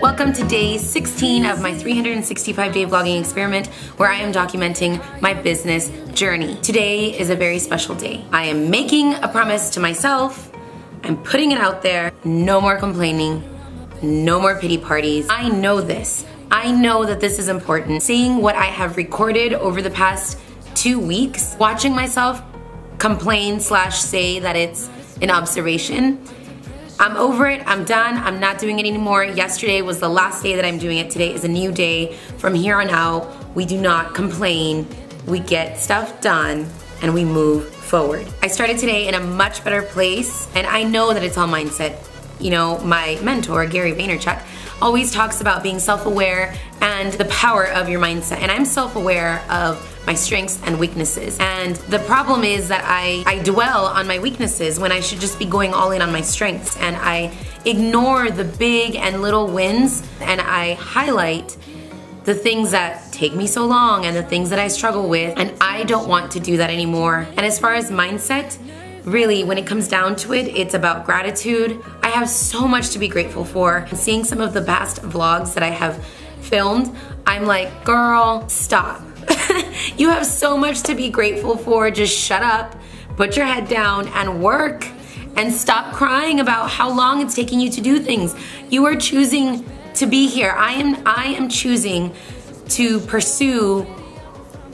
Welcome to day 16 of my 365-day vlogging experiment where I am documenting my business journey. Today is a very special day. I am making a promise to myself. I'm putting it out there. No more complaining. No more pity parties. I know this. I know that this is important. Seeing what I have recorded over the past 2 weeks, watching myself complain / say that it's an observation, I'm over it, I'm done, I'm not doing it anymore. Yesterday was the last day that I'm doing it. Today is a new day. From here on out, we do not complain. We get stuff done and we move forward. I started today in a much better place and I know that it's all mindset. You know, my mentor, Gary Vaynerchuk, always talks about being self-aware and the power of your mindset. And I'm self-aware of my strengths and weaknesses. And the problem is that I dwell on my weaknesses when I should just be going all in on my strengths. And I ignore the big and little wins and I highlight the things that take me so long and the things that I struggle with. And I don't want to do that anymore. And as far as mindset, really, when it comes down to it, it's about gratitude. I have so much to be grateful for. Seeing some of the past vlogs that I have filmed, I'm like, girl, stop. You have so much to be grateful for. Just shut up, put your head down and work and stop crying about how long it's taking you to do things. You are choosing to be here. I am choosing to pursue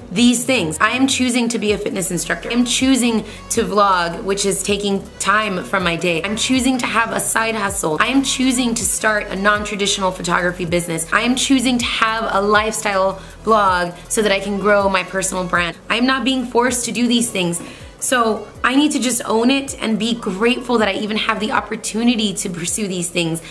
these things. I am choosing to be a fitness instructor. I'm choosing to vlog, which is taking time from my day. I'm choosing to have a side hustle. I am choosing to start a non-traditional photography business. I am choosing to have a lifestyle blog so that I can grow my personal brand. I am not being forced to do these things. So I need to just own it and be grateful that I even have the opportunity to pursue these things.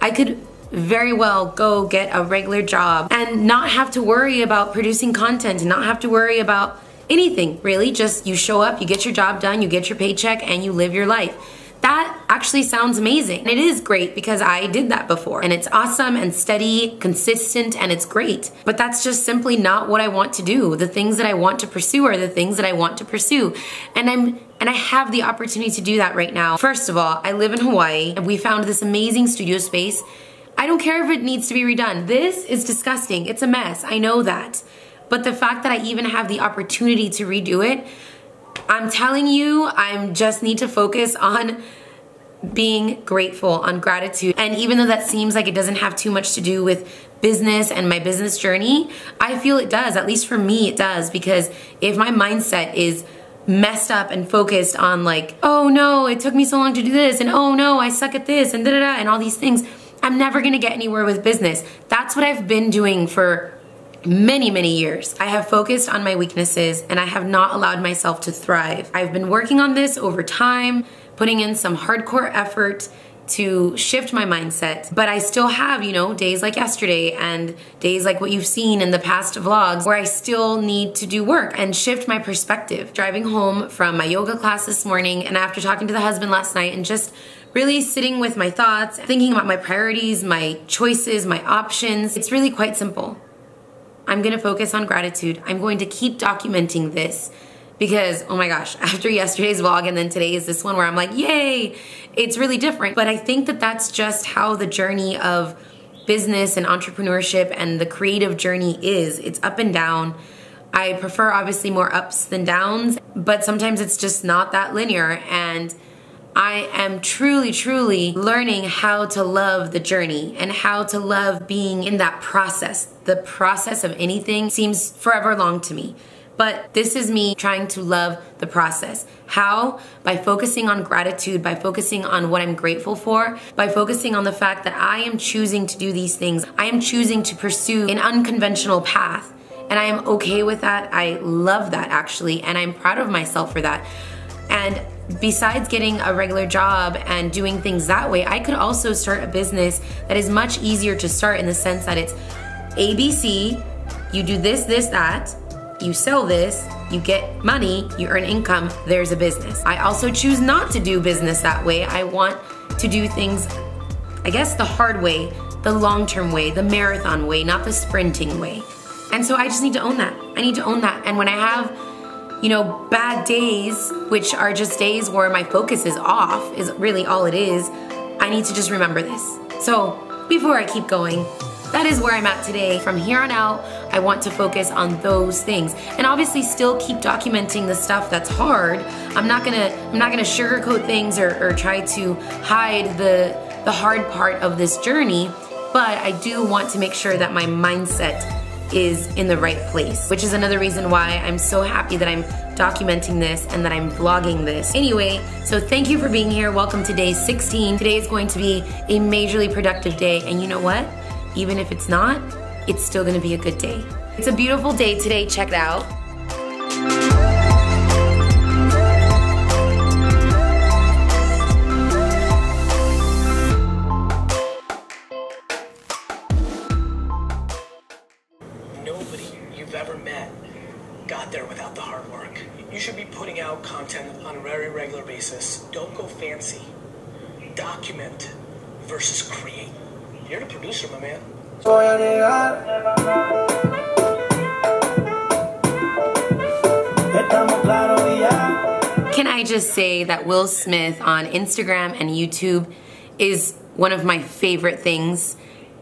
I could very well go get a regular job and not have to worry about producing content and not have to worry about anything, really. Just you show up, you get your job done, you get your paycheck, and you live your life. That actually sounds amazing. And it is great because I did that before and it's awesome and steady, consistent, and it's great. But that's just simply not what I want to do. The things that I want to pursue are the things that I want to pursue. And I have the opportunity to do that right now. First of all, I live in Hawaii and we found this amazing studio space. I don't care if it needs to be redone. This is disgusting. It's a mess. I know that. But the fact that I even have the opportunity to redo it, I'm telling you, I just need to focus on being grateful, on gratitude. And even though that seems like it doesn't have too much to do with business and my business journey, I feel it does. At least for me, it does. Because if my mindset is messed up and focused on like, oh no, it took me so long to do this, and oh no, I suck at this, and da-da-da, and all these things, I'm never gonna get anywhere with business. That's what I've been doing for many, many years. I have focused on my weaknesses and I have not allowed myself to thrive. I've been working on this over time, putting in some hardcore effort to shift my mindset, but I still have, you know, days like yesterday and days like what you've seen in the past vlogs where I still need to do work and shift my perspective. Driving home from my yoga class this morning and after talking to the husband last night and just really sitting with my thoughts, thinking about my priorities, my choices, my options. It's really quite simple. I'm gonna focus on gratitude. I'm going to keep documenting this because, oh my gosh, after yesterday's vlog and then today is this one where I'm like, yay, it's really different. But I think that that's just how the journey of business and entrepreneurship and the creative journey is. It's up and down. I prefer obviously more ups than downs, but sometimes it's just not that linear, and I am truly, truly learning how to love the journey and how to love being in that process. The process of anything seems forever long to me, but this is me trying to love the process. How? By focusing on gratitude, by focusing on what I'm grateful for, by focusing on the fact that I am choosing to do these things. I am choosing to pursue an unconventional path, and I am okay with that. I love that, actually, and I'm proud of myself for that. And besides getting a regular job and doing things that way, I could also start a business that is much easier to start in the sense that it's ABC, you do this, this, that, you sell this, you get money, you earn income, there's a business. I also choose not to do business that way. I want to do things, I guess, the hard way, the long-term way, the marathon way, not the sprinting way. And so I just need to own that. I need to own that. And when I have, you know, bad days, which are just days where my focus is off, is really all it is, I need to just remember this. So before I keep going, that is where I'm at today. From here on out, I want to focus on those things. And obviously still keep documenting the stuff that's hard. I'm not gonna sugarcoat things or try to hide the hard part of this journey, but I do want to make sure that my mindset is in the right place, which is another reason why I'm so happy that I'm documenting this and that I'm vlogging this. Anyway, so thank you for being here. Welcome to day 16. Today is going to be a majorly productive day, and you know what? Even if it's not, it's still gonna be a good day. It's a beautiful day today, check it out. Nobody you've ever met got there without the hard work. You should be putting out content on a very regular basis. Don't go fancy. Document versus create. You're the producer, my man. Voy a llegar. Can I just say that Will Smith on Instagram and YouTube is one of my favorite things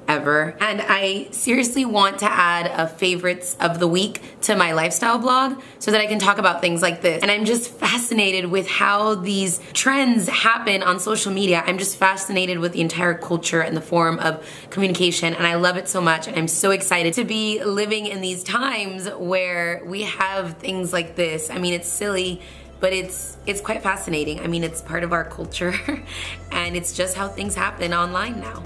ever, and I seriously want to add a favorites of the week to my lifestyle blog so that I can talk about things like this. And I'm just fascinated with how these trends happen on social media. I'm just fascinated with the entire culture and the form of communication, and I love it so much, and I'm so excited to be living in these times where we have things like this. I mean, it's silly, but it's quite fascinating. I mean, it's part of our culture and it's just how things happen online now.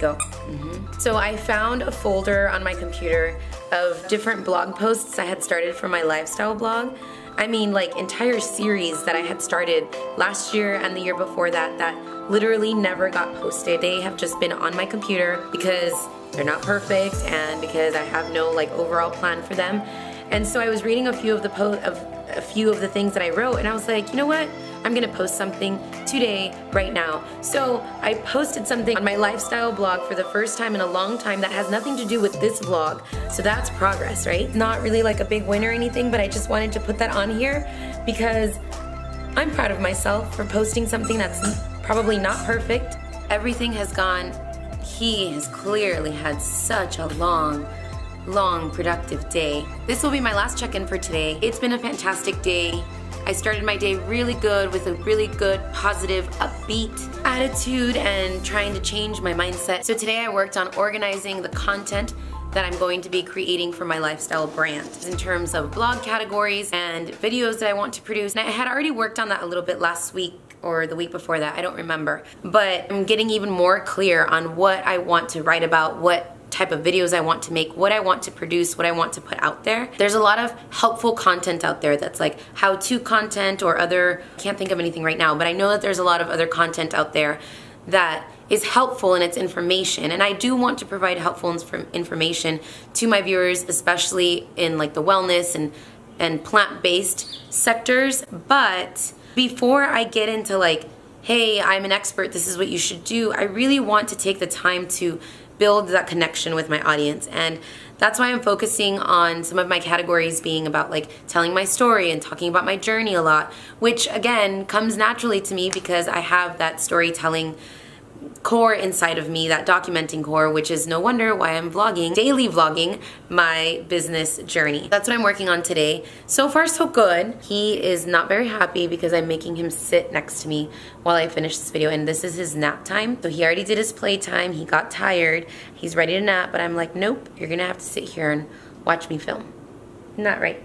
Go. Mm-hmm. So I found a folder on my computer of different blog posts I had started for my lifestyle blog. I mean, like, entire series that I had started last year and the year before that that literally never got posted. They have just been on my computer because they're not perfect and because I have no, like, overall plan for them. And so I was reading a few of the things that I wrote, and I was like, you know what? I'm gonna post something today, right now. So I posted something on my lifestyle blog for the first time in a long time that has nothing to do with this vlog, so that's progress, right? Not really like a big win or anything, but I just wanted to put that on here because I'm proud of myself for posting something that's probably not perfect. Everything has gone, he has clearly had such a long productive day. This will be my last check-in for today. It's been a fantastic day. I started my day really good with a really good, positive, upbeat attitude and trying to change my mindset. So today I worked on organizing the content that I'm going to be creating for my lifestyle brand in terms of blog categories and videos that I want to produce. And I had already worked on that a little bit last week or the week before that, I don't remember. But I'm getting even more clear on what I want to write about, what type of videos I want to make, what I want to produce, what I want to put out there. There's a lot of helpful content out there that's like how-to content or other, I can't think of anything right now, but I know that there's a lot of other content out there that is helpful in its information, and I do want to provide helpful information to my viewers, especially in like the wellness and plant-based sectors. But before I get into like, hey, I'm an expert, this is what you should do, I really want to take the time to build that connection with my audience. And that's why I'm focusing on some of my categories being about like telling my story and talking about my journey a lot, which again comes naturally to me because I have that storytelling core inside of me, that documenting core, which is no wonder why I'm vlogging, daily vlogging my business journey. That's what I'm working on today. So far so good. He is not very happy because I'm making him sit next to me while I finish this video, and this is his nap time. So he already did his play time, he got tired, he's ready to nap, but I'm like, nope, you're gonna have to sit here and watch me film. Not right.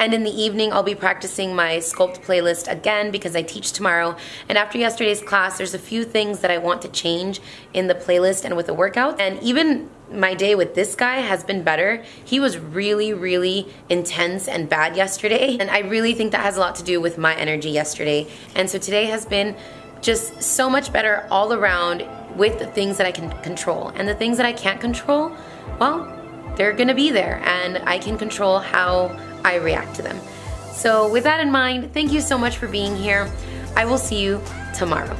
And in the evening, I'll be practicing my sculpt playlist again because I teach tomorrow. And after yesterday's class, there's a few things that I want to change in the playlist and with the workout. And even my day with this guy has been better. He was really, really intense and bad yesterday. And I really think that has a lot to do with my energy yesterday. And so today has been just so much better all around with the things that I can control. And the things that I can't control, well, they're gonna be there, and I can control how I react to them. So with that in mind, thank you so much for being here. I will see you tomorrow.